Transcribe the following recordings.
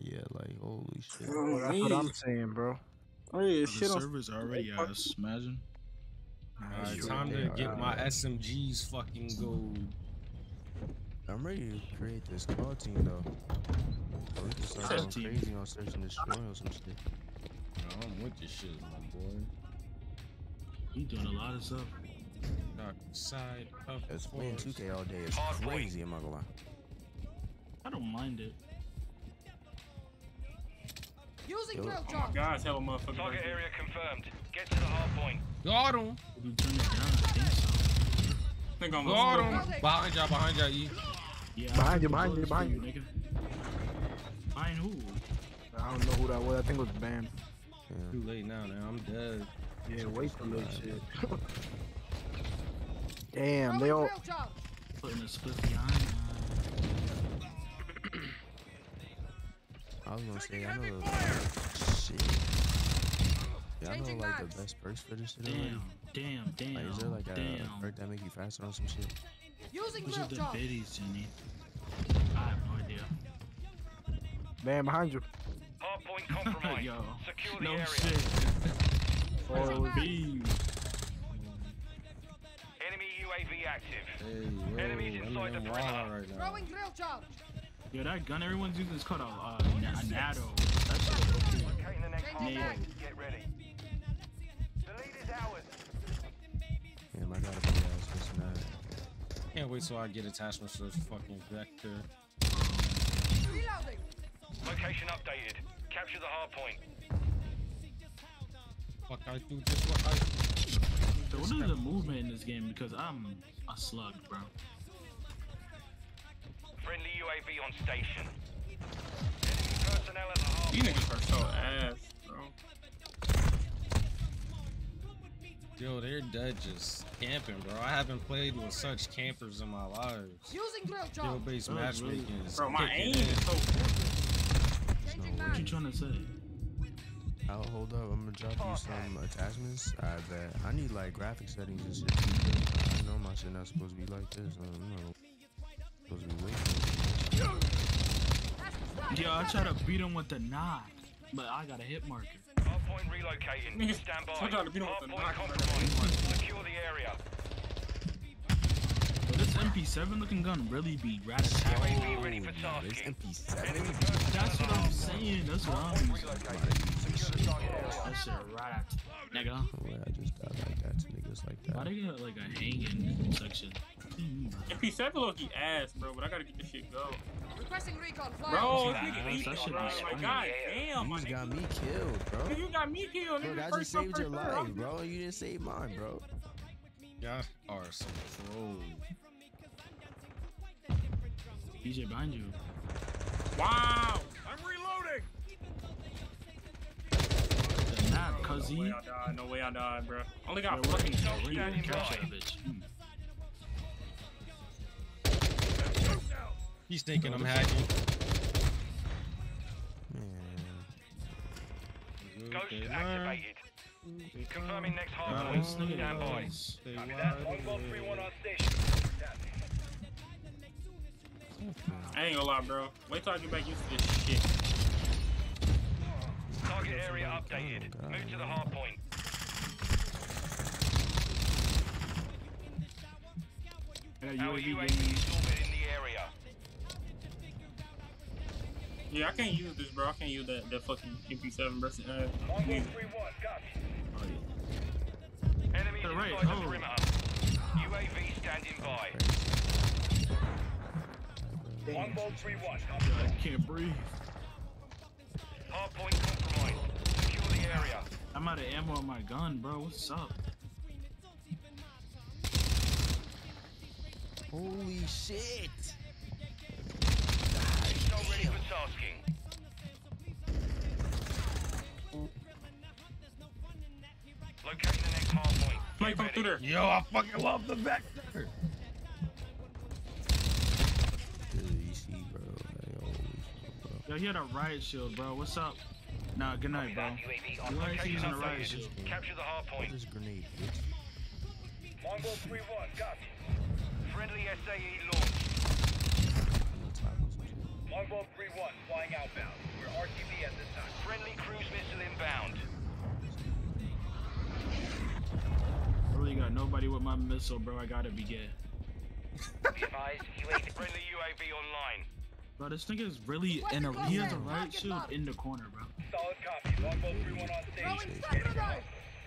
yet. Like, holy shit. Bro, that's what I'm saying, bro. Oh, yeah, shit. The servers are already out. Imagine. It's time to get my SMGs fucking gold. I'm ready to create this call team, though. Oh, we can start going crazy on search and destroy or some shit. Bro, I'm with this shit, my boy. You doing a lot of stuff. Dark side of it's playing 2K all day. It's crazy, I'm not gonna lie. I don't mind it. Using drill drop. Guys, have a motherfucker. Target area confirmed. Get to the hard point. Got him. You turn it down, I think I'm got him. Behind y'all, E. Yeah, behind you. Behind who? I don't know who that was. I think it was Bam. Yeah. Too late now, man. I'm dead. Yeah, wait for this shit. Damn, they all putting a split behind. I was gonna say, I know shit. Yeah, I know like the best perks for this shit. Damn. Like, is there like a perk that make you faster on some shit? These are the biddies, Jenny. I have no idea. Man, behind you. Hard point compromised. Yo, secure the area. Shit. Oh, B. Enemy UAV active. Hey, yo, enemies inside the perimeter. Right now. Throwing drill charge. Yo, that gun everyone's using is called a NATO. That's so cool. Okay, in the next get ready. The lead is ours. Damn, I gotta be ass now. Can't wait till I get attachments to this fucking vector. Reloading. Location updated. Capture the hard point. Fuck, I do just what I do. So what is the movement in this game? Because I'm a slug, bro. Friendly UAV on station. Enemy personnel at the hard point. You niggas are so ass, bro. Yo, they're dead just camping, bro. I haven't played with such campers in my life. Skill-based matchmaking is bro, my aim is so good. What you trying to say? I'll hold up. I'm gonna drop you some attachments. I bet. I need like graphic settings and shit. I know my shit not supposed to be like this. I don't know. Supposed to be waiting. Yo, I try to beat him with the knock, but I got a hit marker. Hard point relocating. Stand by. I try to beat him with the knock. Secure the area. This MP7 looking gun really be radical. Oh, ready for tasking. MP7. That's what I'm saying. That's what I'm saying. That shit right, nigga. Boy, I just died like that to niggas like that. Why they got like a hanging section? MP7 looking ass, bro, but I gotta get this shit go. Requesting recon flight. Bro, this nigga eating, bro. Like, god damn. You got me killed, bro. You got me killed. Bro, I just saved your life, bro. You didn't save mine, bro. Y'all are some trolls. DJ behind you. Wow! I'm reloading! Not cuz no way I died, bro. Only got fucking shot down in bitch. He's thinking I'm hacking. Ghost activated. Confirming next hard point. Stand by. Copy that. 1131 on station. I ain't gonna lie, bro. Wait till I get back used to this shit. Target area updated. Move to the hard point. Our UAV is orbiting in the area. Yeah, I can't use this, bro. I can't use that fucking MP7, bro. 1131, copy. Enemy inside the perimeter. UAV standing by. 1131. I can't breathe. Hard point compromised. Secure the area. I'm out of ammo on my gun, bro. What's up? Holy shit! He's not ready for tasking. Locate the next hard point. Play from through there. Yo, I fucking love the vector. Yo, he had a riot shield, bro. What's up? Nah, good night, bro. Why is he using a riot shield? Capture the hard point. This grenade, bitch. 1131, copy. Friendly SAE launch. 1131, flying outbound. We're Friendly cruise missile inbound. I really got nobody with my missile, bro. I gotta be gay. Be advised, UAV. Friendly UAV online. Bro, this thing is really in a he has a right shield in the corner, bro. Solid copy. 1-4-3-1 on stage.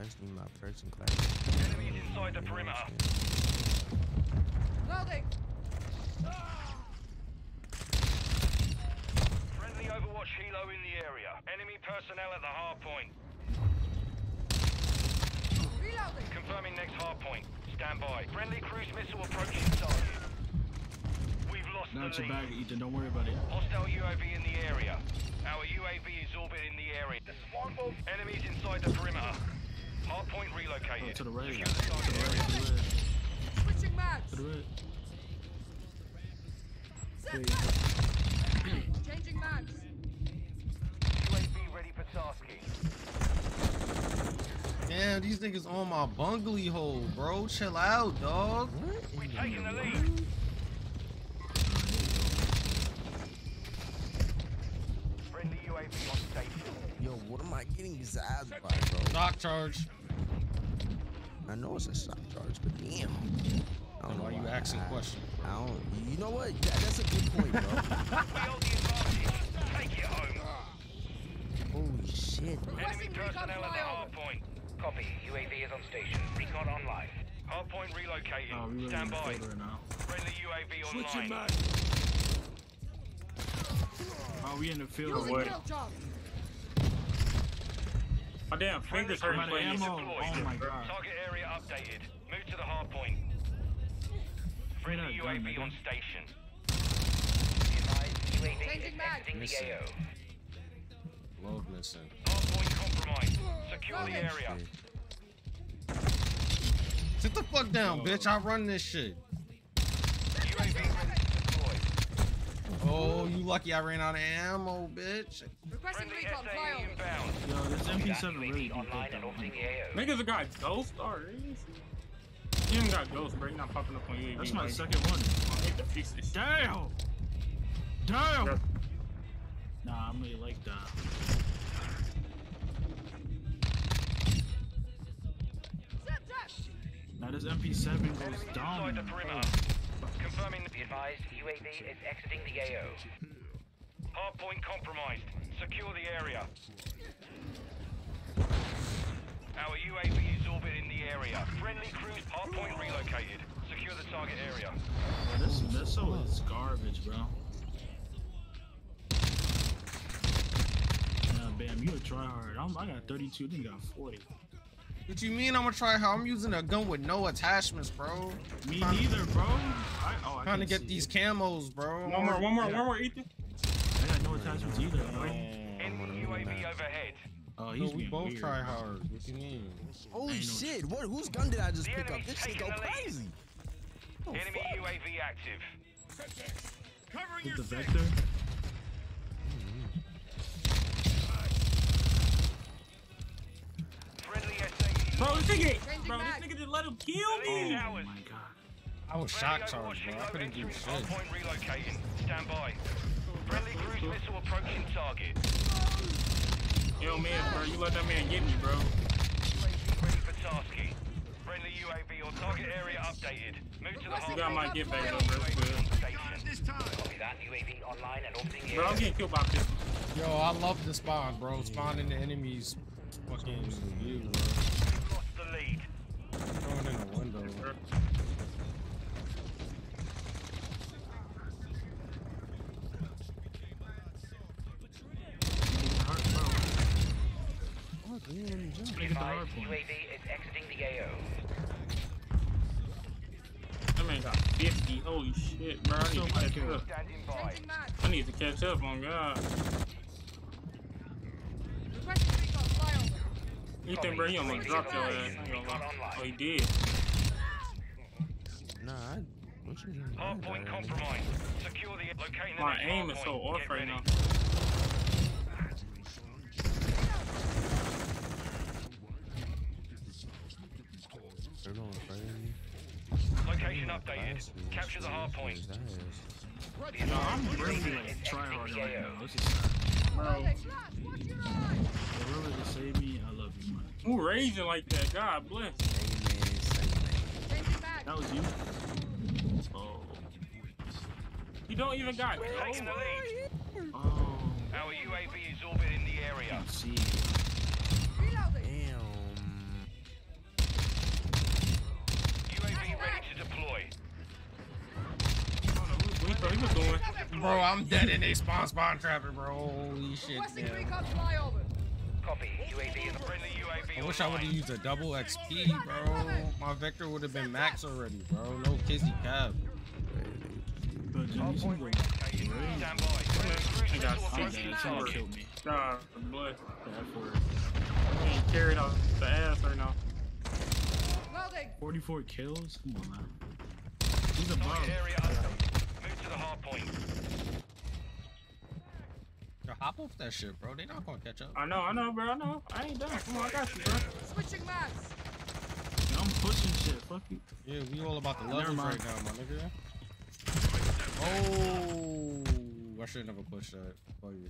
I just need my person class. Enemies inside the perimeter. Loading. Friendly Overwatch Helo in the area. Enemy personnel at the hard point. Reloading. Confirming next hard point. Stand by. Friendly cruise missile approaching target. Now it's your bag, Ethan. Don't worry about it. Hostile UAV in the area. Our UAV is orbiting the area. Enemies inside the perimeter. Hardpoint relocated. Oh, to the right. To the right. Switching maps. To the right. Changing maps. UAV ready for tasking. Damn, these niggas on my bunglee hole, bro. Chill out, dog. We're taking the lead. Yo, what am I getting zazzed by, bro? Shock charge. I know it's a shock charge, but damn. I don't know why you asking questions. I don't. You know what? Yeah, that's a good point, bro. Take it home. Holy shit. Enemy personnel at the hard point. Copy. UAV is on station. Recon online. Hard point relocated. Oh, really stand by. Friendly UAV online. Switching back. Oh, we in the field or what? My damn fingers hurt playing this. Oh my god. Target area updated. Move to the hard point. Friendly UAV on station. Changing mag. Load missing. Hard point compromised. Secure the area. Sit the fuck down, bitch. I run this shit. UAV. Oh, you lucky I ran out of ammo, bitch. Requesting recon, fly inbound. Yo, this MP7 really online and opening the AO. Niggas have got ghost already. You even got ghost, bro. You're not popping up on you. That's my second one. I hate the pieces. Damn! Damn! Nah, I'm really like that. Now this MP7 goes down. Confirming the advised UAV is exiting the AO. Hardpoint compromised. Secure the area. Our UAV is orbiting the area. Friendly cruise hardpoint relocated. Secure the target area. Bro, this missile is garbage, bro. Nah, bam, you a tryhard. I got 32, then got 40. What you mean I'm gonna try how? I'm using a gun with no attachments, bro. Me neither, bro. I trying to get these camos, bro. One more, Ethan. I got no attachments either, bro. Enemy UAV overhead. Oh, we both try hard. What you mean? Holy shit, what? Whose gun did I just pick up? This shit go crazy. Enemy UAV active. Covering your vector. Bro, this nigga just let him kill me! Oh my god. I was shocked, bro. I couldn't do shit. Hardpoint relocating. Stand by. Friendly cruise missile approaching target. Yo, man, bro. You let that man get me, bro. Ready for tasking. Friendly UAV or target area updated. Move to the hard. I might get back over this station. Copy that. UAV online and orbiting the area. Bro, I'm getting killed by pistols. Yo, I love the spawn, bro. Spawning the enemies. Fucking you, bro. Lead. Going in the window. What? The UAV is exiting the AO. That man got 50. Holy shit, bro! I need to catch up. I need to catch up on God. You think, bro, he almost dropped your ass. Oh, he did. Nah, hardpoint compromised. Secure the location. My aim is so off right now. Location updated. Capture the hardpoint. No, I'm really like trying right now. This is bro. Who raised it like that? God bless. Amen. That was you. Oh. You don't even got it. Oh. Our UAV is orbiting the area. Damn. UAV ready to deploy. Bro, I'm dead in a spawn trapper, bro. Holy shit. Copy. UAV is a friendly UAV. I wish I would have used a double XP, bro. My vector would have been max already, bro. No kizzy cap. I'm carried off the ass right now. 44 kills? Come on, man. He's a bum. The hard point. Yo, hop off that shit, bro. They not gonna catch up. I know, bro. I know. I ain't done. Come on, I got you, bro. Switching maps. Yeah, I'm pushing shit. Fuck you. Yeah, we all about the levels right now, my nigga. Oh, I should never push that. Fuck you.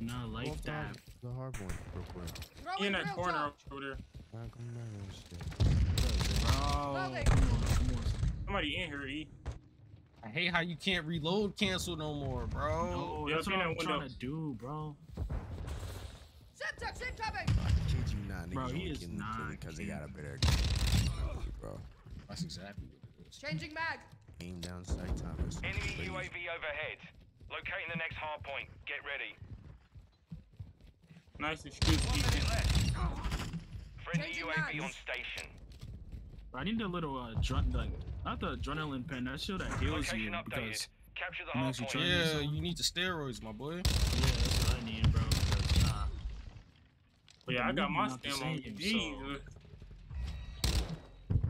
Not like that. The hard one, real quick. In that corner over there. Oh, somebody in here, E. I hate how you can't reload cancel no more, bro. No, that's what I'm trying to do, bro. I kid you not, nigga. Bro, he is not because they got a better game, bro. That's exactly what it is. Changing mag. Aim down sight timers. Enemy UAV overhead. Locating the next hard point. Get ready. Nice excuse. Friendly UAV on station. I need a little not the adrenaline pen, that shit that heals you because capture the hard point. Yeah, you need the steroids, my boy. Yeah, that's what I need, bro. But yeah, I got my stem on. Jesus.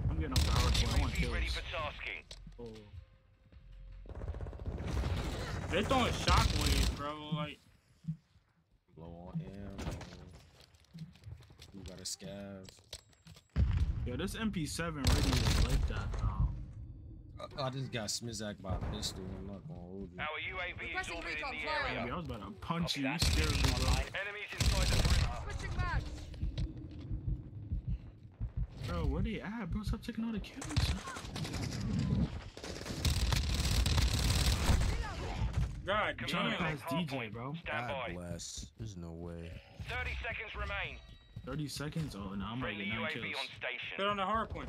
I'm getting off the hard point. I want kills. Oh. They're throwing shockwaves, bro. Like blow on him. You got a scav. Yo, this MP7 really is like that. I just got Smizak by a pistol. I'm not gonna hold you. Our UAV is orbiting the area. Yeah, I was about to punch you. You scared me, bro. Enemies inside the perimeter. Switching back. Bro, where they at, bro? Stop taking all the kills. God, Johnny has DJ, bro. God bless. There's no way. 30 seconds remain. 30 seconds? Oh, no, I'm ready. Friendly UAV on station. They're on the hard point.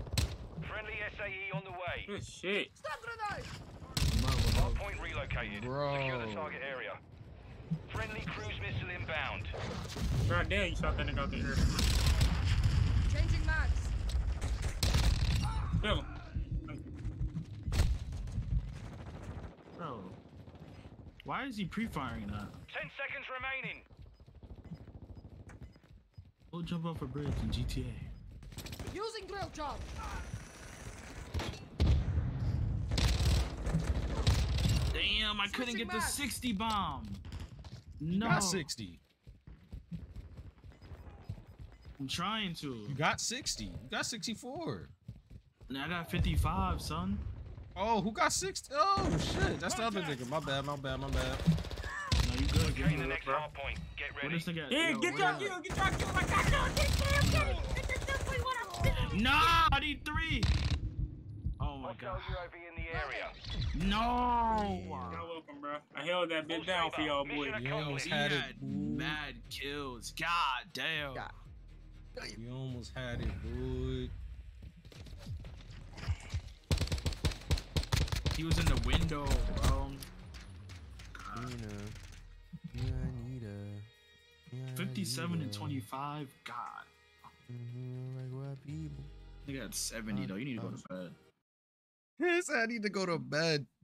Friendly SAE on the way. Good shit. Stop grenade! Hard point relocated. Bro. Secure the target area. Friendly cruise missile inbound. God damn, you shot that nigga out there. Changing mags. Kill him. Bro. Why is he pre-firing that? 10 seconds remaining. We'll jump off a bridge in GTA. Using drill job. Damn, I couldn't get the 60 bomb. No. You got 60. I'm trying to. You got 60. You got 64. And I got 55, son. Oh, who got 60? Oh, shit. That's the other nigga. My bad. You good? Get the next hard point. Get ready. Yeah, yo, get your kill. My God, no, get your kill. No, I need 3. Oh my God. UAV in the area. No. You're welcome, bro. I held that bit down for y'all, boy. You almost had it. Mad kills. God damn. You almost had it, boy. He was in the window, bro. Yeah, 57 and 25, God. I think I had 70 though. You need to go to bed. Yes, I need to go to bed.